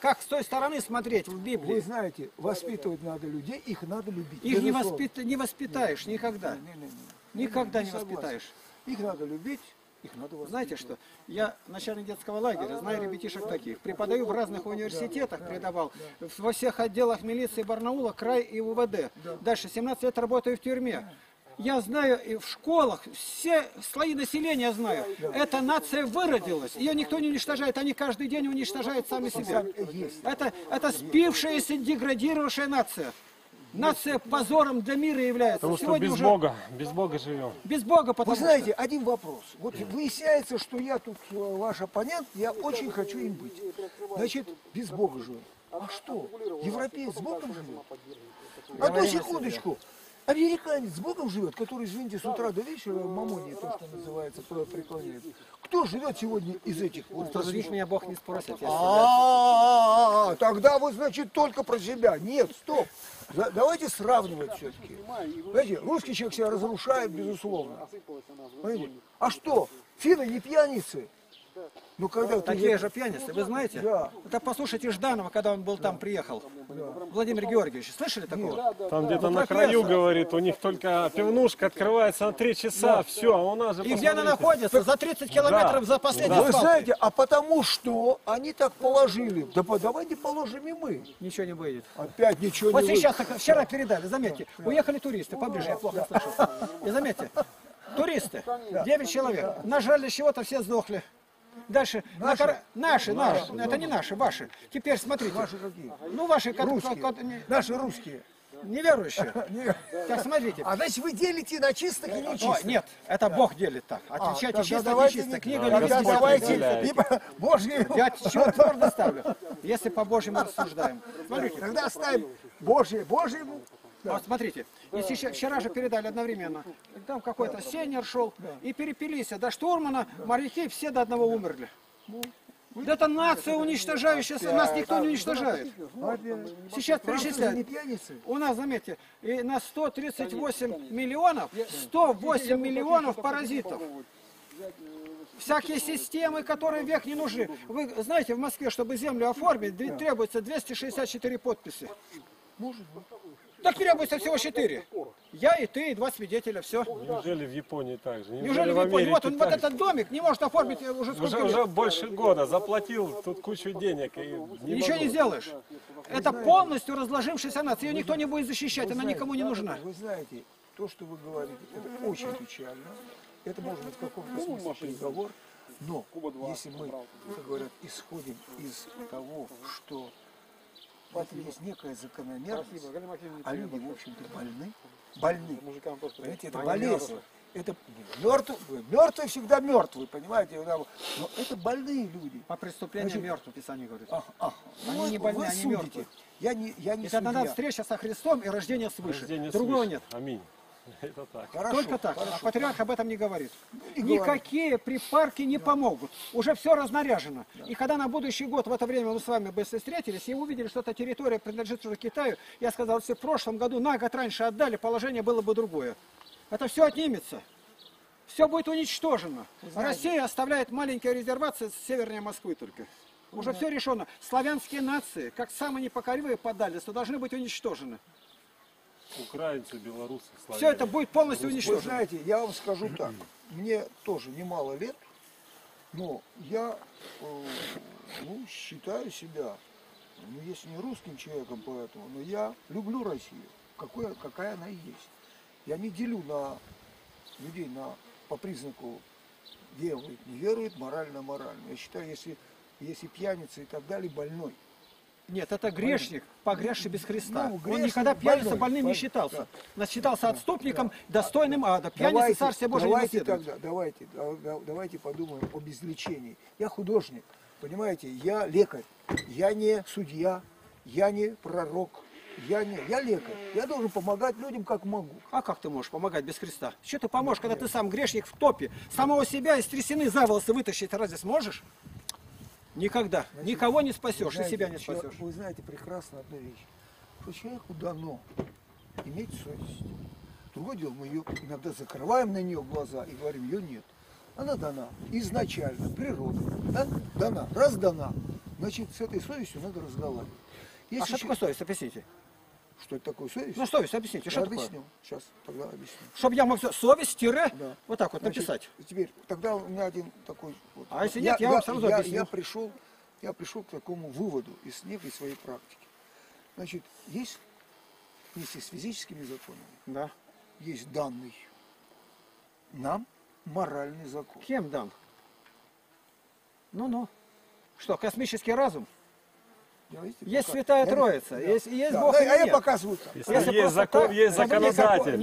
Как с той стороны смотреть в Библии? Вы знаете, воспитывать надо людей, их надо любить. Их не воспитаешь никогда. Никогда не воспитаешь. Их надо любить, их надо воспитывать. Знаете что, я начальник детского лагеря, знаю ребятишек таких. Преподаю в разных университетах, преподавал. Во всех отделах милиции Барнаула, край и УВД. Дальше 17 лет работаю в тюрьме. Я знаю и в школах, все слои населения знаю. Эта нация выродилась. Ее никто не уничтожает. Они каждый день уничтожают сами себя. Это спившаяся, деградировавшая нация. Нация позором для мира является. Потому что без Бога. Без Бога живем. Без Бога, потому что... Вы знаете, один вопрос. Вот выясняется, что я тут ваш оппонент, я очень хочу им быть. Значит, без Бога живем. А что? Европеец с Богом живет? Одну секундочку. Американец с Богом живет, который, извините, с утра до вечера мамония, то, что называется, преклоняет. Кто живет сегодня из этих? Здесь меня Бог не спросит. Тогда вы, значит, только про себя. Нет, стоп. Давайте сравнивать все-таки. Знаете, русский человек себя разрушает, безусловно. Понимаете? А что? Финны не пьяницы. Ну, когда такие же пьяницы, вы знаете? Да. Это послушайте Жданова, когда он был там, приехал. Да. Владимир Георгиевич, слышали такого? Да. Там где-то на краю, говорит, у них только пивнушка открывается на 3 часа, да. Все, а у нас же... И где она находится? За 30 километров, да. За последний, да. Вы знаете, а потому что они так положили. Да давайте положим и мы. Ничего не выйдет. Опять ничего не выйдет. Вот сейчас, вчера передали, заметьте, уехали туристы, поближе, я плохо слышал. И заметьте, туристы, 9 человек, нажали чего-то, все сдохли. Дальше, наши, это не наши, ваши. Теперь смотрите. Ваши какие? Ну, ваши, как русские. Наши русские. Неверующие. Так, смотрите. А значит, вы делите на чистых и нечистых? Нет, это Бог делит так. Отличайте чистых и нечистых. Книга Левит. Давайте, Божье. Я твердо ставлю. Если по-божьему рассуждаем. Смотрите. Тогда ставим Божье, Божьему. Да. Вот смотрите, если вчера же передали одновременно, там какой-то сеньор шел, и перепились, до штурмана, моряки все до одного умерли. Да это нация уничтожающая, нас никто не уничтожает. Сейчас перечисляют. У нас, заметьте, на 138 миллионов, 108 миллионов паразитов. Всякие системы, которые век не нужны. Вы знаете, в Москве, чтобы землю оформить, требуется 264 подписи. Может быть. Так требуется всего 4. Я и ты, и 2 свидетеля, все. Неужели в Японии так же? Неужели в Америке? Вот он, вот этот домик не может оформить уже сколько лет? Уже больше года, заплатил тут кучу денег. И ничего не сделаешь. Это полностью разложившаяся нация. Ее никто не будет защищать, она никому не нужна. Вы знаете, то, что вы говорите, это очень печально. Это может быть в каком-то смысле переговор. Но если мы, как говорят, исходим из того, что... Есть некая закономерность, а люди, в общем-то, больны. Больны. Понимаете, это болезнь. Это мертвые всегда мертвые, понимаете? Но это больные люди. По преступлению мертвых, Писание говорит. Они не больны, они мертвые. Это надо встреча со Христом и рождение свыше. Другого нет. Аминь. Это так. Хорошо, только так. Хорошо. А патриарх об этом не говорит. Никакие припарки не помогут. Уже все разнаряжено. Да. И когда на будущий год в это время мы с вами бы встретились и увидели, что эта территория принадлежит уже Китаю, я сказал, если в прошлом году на год раньше отдали, положение было бы другое. Это все отнимется. Все будет уничтожено. Россия оставляет маленькие резервации с северной Москвы только. Уже все решено. Славянские нации, как самые непокоревые подались, то должны быть уничтожены. Украинцы, белорусы, славяне. Все это будет полностью уничтожено. Вы знаете, я вам скажу так. Мне тоже немало лет, но я считаю себя, ну, если не русским человеком, поэтому, но я люблю Россию, какая она и есть. Я не делю на людей по признаку верует, не верует, морально. Я считаю, если пьяница и так далее, больной. Нет, это грешник, погрешший без Христа. Ну, грешник, он никогда пьяница больным не считался. Да. Нас считался отступником, достойным ада. Пьяница Царствие Божие не наследует. Давайте подумаем об излечении. Я художник, понимаете, я лекарь, я не судья, я не пророк. Я лекарь. Я должен помогать людям, как могу. А как ты можешь помогать без Христа? Что ты поможешь, когда ты сам грешник в топе? Самого себя из трясины за волосы вытащить разве сможешь? Никогда. Значит, никого не спасешь, и себя не спасешь. Вы знаете прекрасно одну вещь, что человеку дано иметь совесть. Другое дело, мы ее иногда закрываем на нее глаза и говорим, ее нет. Она дана изначально, природа, да? Дана, раздана. Значит, с этой совестью надо разговаривать. Есть а что такое совесть? Объясните. Что это такое совесть? Ну, совесть, объясните. Я что объясню. Такое? Сейчас, тогда объясню. Чтобы я мог совесть, тире, да. Вот так вот, значит, написать. Теперь, тогда у меня один такой... Вот, а если нет, я вам сразу объясню. Я пришел к такому выводу из Нивхи своей практики. Значит, есть вместе с физическими законами, да. Есть данный нам моральный закон. Кем дан? Ну-ну. Что, космический разум? Есть Святая Троица, есть Бог. А я показываю. Есть законодатель.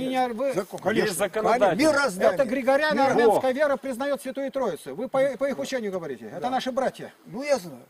Это григориано-армянская вера признает Святую Троицу. Вы по их учению говорите. Это наши братья. Ну я знаю.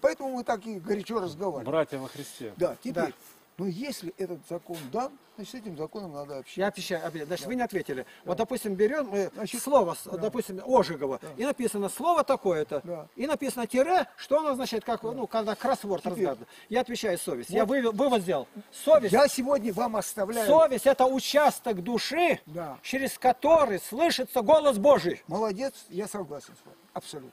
Поэтому мы так и горячо разговариваем. Братья во Христе. Да, теперь. Но если этот закон дан, значит, с этим законом надо общаться. Я отвечаю, значит, да. Вы не ответили. Да. Вот, допустим, берем значит, слово, да. Допустим, Ожегова, да. И написано слово такое-то, да. И написано тире, что оно означает, как, да. Ну, когда кроссворд разгадывает. Я отвечаю, совесть. Вот. Я вывод сделал. Совесть. Я сегодня вам оставляю. Совесть – это участок души, да. Через который слышится голос Божий. Молодец, я согласен с вами, абсолютно.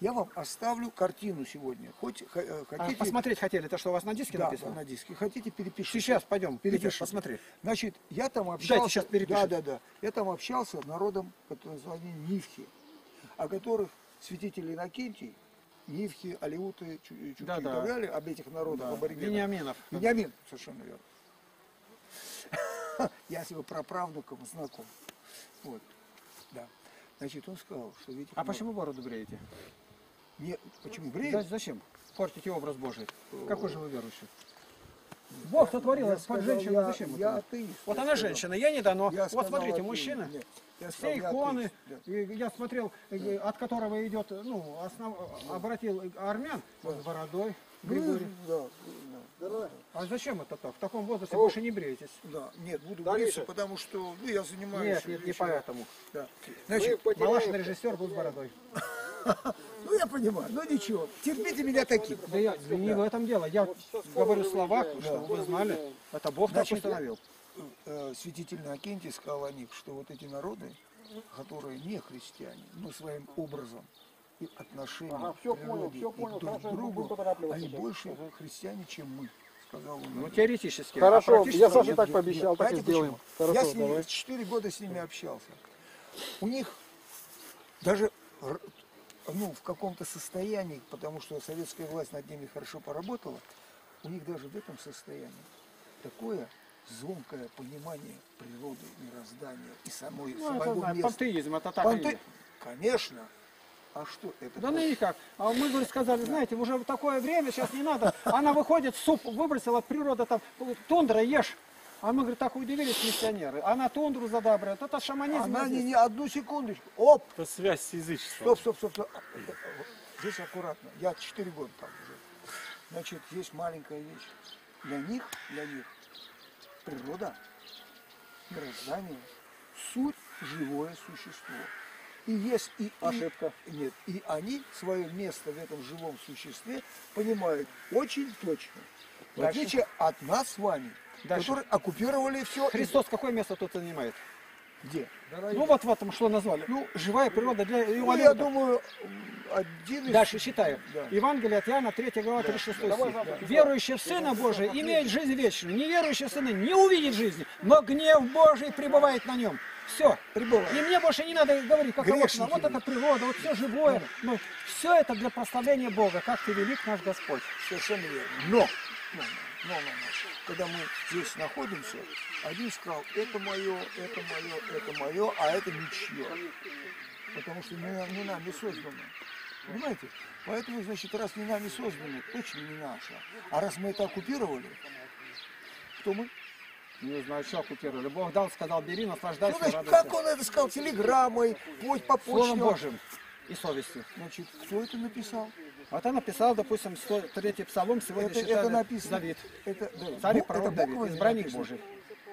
Я вам оставлю картину сегодня. Хоть, хотите... Посмотреть хотели, то что у вас на диске, да, написано? Да, на диске. Хотите, перепишите. Сейчас пойдем, перепишем, посмотри. Значит, я там общался... Дайте сейчас перепишем. Да. Я там общался с народом, который назвали Нивхи, о которых святитель Иннокентий, Нивхи, Алеуты, чуть-чуть да, да. Говорили об этих народах, да. Об оригинах. Вениаминов. Вениамин, совершенно верно. Я с его праправнуком знаком. Вот, да. Значит, он сказал, что... А почему бороду бреете? Нет, почему бреете? Зачем портите образ Божий? Какой же вы верующий? Бог сотворил под женщину. Зачем это? Вот она женщина, я не дано. Вот смотрите, мужчина, все иконы, я смотрел, от которого идет, ну, обратил армян с бородой, Григорий. А зачем это так? В таком возрасте больше не бреетесь. Да, нет, буду бриться, потому что я занимаюсь... Нет, не поэтому. Значит, Малашин режиссер был с бородой. Ну я понимаю, но ничего, терпите меня таким. Да я, не в этом дело, я говорю слова, чтобы вы знали, это Бог так установил. Святитель Иннокентий сказал о них, что вот эти народы, которые не христиане, но своим образом и отношением к природе и друг к другу, они больше христиане, чем мы. Ну, теоретически. Хорошо, я Саша так пообещал, так и сделаем. Я с ними 4 года с ними общался. У них даже... Ну, в каком-то состоянии, потому что советская власть над ними хорошо поработала, у них даже в этом состоянии такое звонкое понимание природы, мироздания и самой, ну, самого это, места. Пантеизм, это так и... Конечно. А что это? Да ну никак. А мы говорит, сказали, знаете, уже в такое время, сейчас не надо. Она выходит, суп выбросила, природа там, тундра ешь. А мы, говорит, так удивились миссионеры. Она тундру задабривает, это шаманизм. Она не одну секундочку. Оп! Это связь с язычеством. Стоп. Здесь аккуратно. Я 4 года там уже. Значит, есть маленькая вещь. Для них природа, мироздание, суть живое существо. И есть и... Ошибка. Нет. И они свое место в этом живом существе понимают очень точно. В отличие от нас с вами. Дальше. Которые оккупировали все. Христос какое место тут занимает? Где? Дорогие. Ну вот в этом, что назвали. Ну, живая природа для Евангелия. Я думаю, один из... Дальше считаем. Да. Евангелие от Иоанна, 3 глава, 36 стих. Да. Верующий в Сына Божия имеет жизнь вечную. Неверующий в Сына не увидит жизни, но гнев Божий пребывает на нем. Все. Прибывает. И мне больше не надо говорить, как обычно. Вот это природа, вот все живое. Да. Ну, все это для прославления Бога. Как ты велик наш Господь. Совершенно верно. Но. Когда мы здесь находимся, один сказал, это мое, а это ничье. Потому что не нами создано. Понимаете? Поэтому, значит, раз не нами создано, точно не наше. А раз мы это оккупировали, кто мы? Не знаю, что оккупировали. Бог дал, сказал, бери, наслаждайся. Ну, значит, как он это сказал? Телеграммой, по почте. Словом Божьим и совестью. Значит, кто это написал? Вот она написала, допустим, 103-й псалом, сегодня это Давид. Царь и пророк Давид, избранник Божий.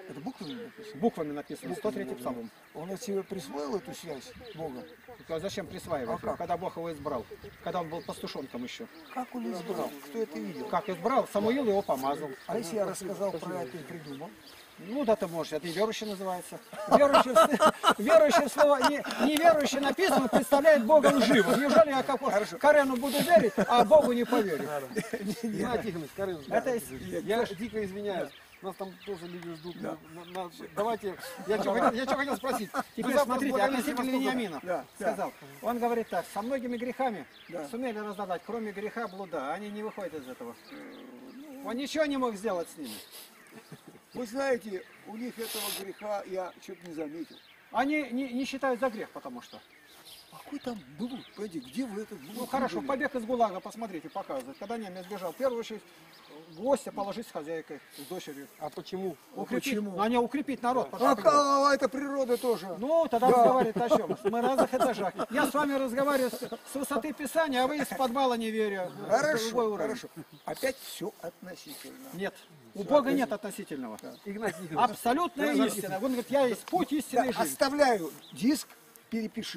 Это буквами написано? Буквами написано, 103-й псалом. Он от себя присвоил эту связь с Богом? А зачем присваивать, когда Бог его избрал? Когда он был пастушонком еще. Как он избрал? Кто это видел? Как избрал? Самуил его помазал. А если я рассказал про это и придумал? Ну да ты можешь, это неверующий называется. Верующие слова, неверующие написано, представляет Бога лживым. Неужели я Карену буду верить, а Богу не поверю? Я дико извиняюсь. Нас там тоже люди ждут. Да. Давайте, я что хотел спросить. Теперь смотрите, относительно Вениаминов сказал. Да. Он говорит так, со многими грехами сумели разобрать, кроме греха блуда. Они не выходят из этого. Он ничего не мог сделать с ними. Вы знаете, у них этого греха я чуть не заметил. Они не считают за грех, потому что. Какой там блуд? Пойди, где вы этот блуд? Ну хорошо, побег из ГУЛАГа, посмотрите, показывает. Когда немец бежал, в первую очередь, гостя положить с хозяйкой, с дочерью. А почему? Укрепить. Ну, а не укрепить народ. Да. А это природа тоже. Ну, тогда разговаривает о чем? Мы разных этажах. Я с вами разговариваю с высоты Писания, а вы из подвала не верю. Хорошо, хорошо. Опять все относительно. Нет. У Бога нет относительного. Абсолютная истина. Он говорит, я есть путь истины. Оставляю диск, перепиши.